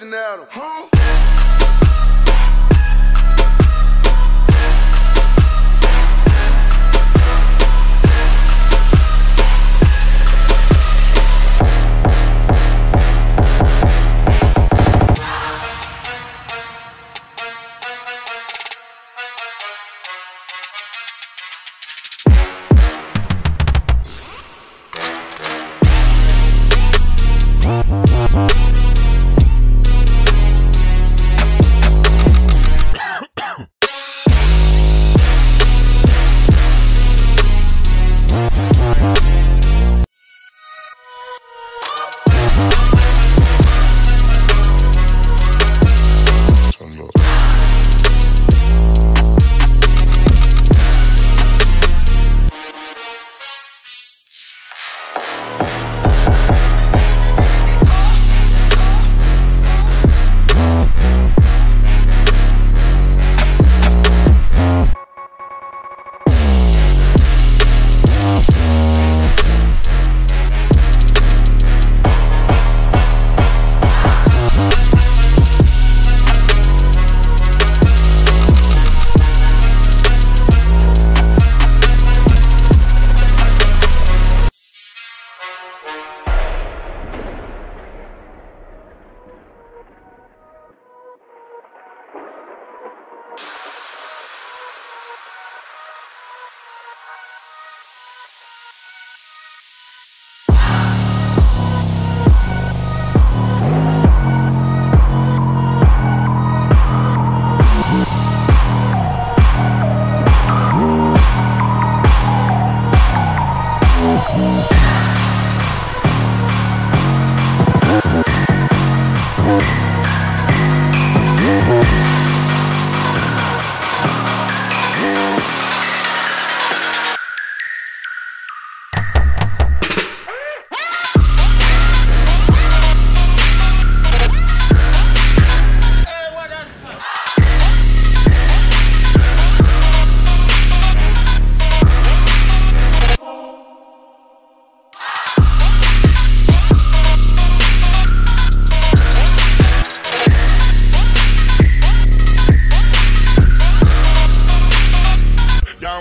dancing at him.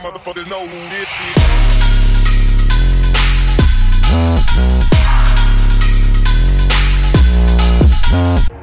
Motherfuckers know who this is.